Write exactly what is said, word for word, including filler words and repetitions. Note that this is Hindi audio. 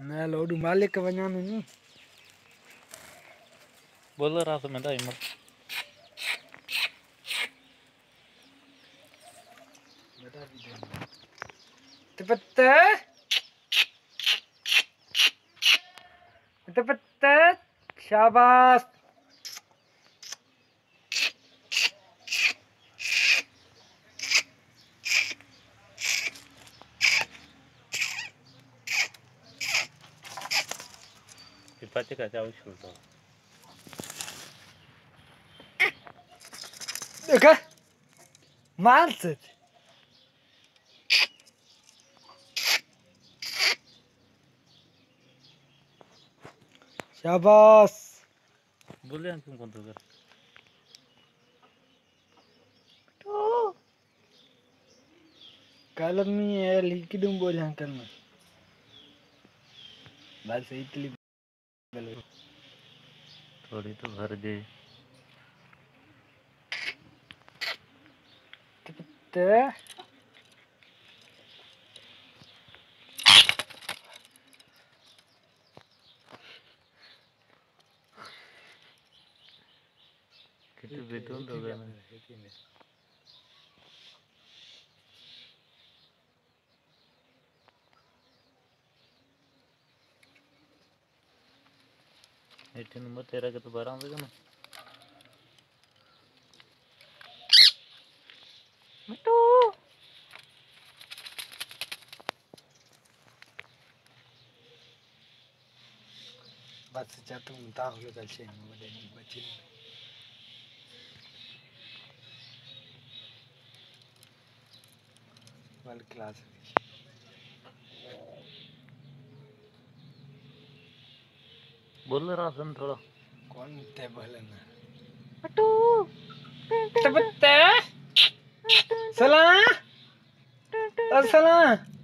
Na lodu malik kebanyakan ini. Boleh rasa mentah imat. Tepatnya, tepatnya, syabas. Sifatnya kacau sudah. Oke, mantap. शाबाश बोले हम कौन तो कर तो कालम नहीं है लिखी तुम बोले हम कल में बाल सही तो लिख थोड़ी तो भर दे कितने कितने बेटों तो गए हैं इतने नंबर तेरा के तो बारां देगा ना मटू बात से जाते हैं मुताह हो गया चल मुझे नहीं बची वाली क्लास बोल रहा सुन थोड़ा कौन टेबल है ना बटू तबत्ते सलाम अस्सलाम